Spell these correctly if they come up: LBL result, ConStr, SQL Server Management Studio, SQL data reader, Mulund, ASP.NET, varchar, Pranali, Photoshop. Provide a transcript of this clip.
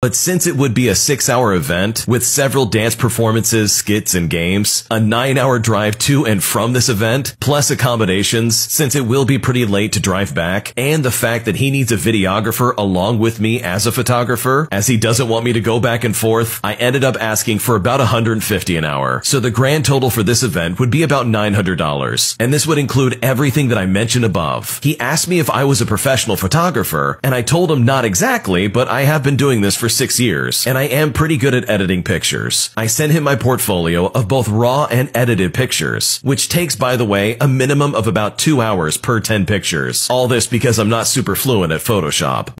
But since it would be a 6-hour event with several dance performances, skits, and games, a 9-hour drive to and from this event, plus accommodations since it will be pretty late to drive back, and the fact that he needs a videographer along with me as a photographer, as he doesn't want me to go back and forth, I ended up asking for about $150 an hour. So the grand total for this event would be about $900, and this would include everything that I mentioned above. He asked me if I was a professional photographer, and I told him not exactly, but I have been doing this for 6 years, and I am pretty good at editing pictures. I sent him my portfolio of both raw and edited pictures, which takes, by the way, a minimum of about 2 hours per 10 pictures. All this because I'm not super fluent at Photoshop.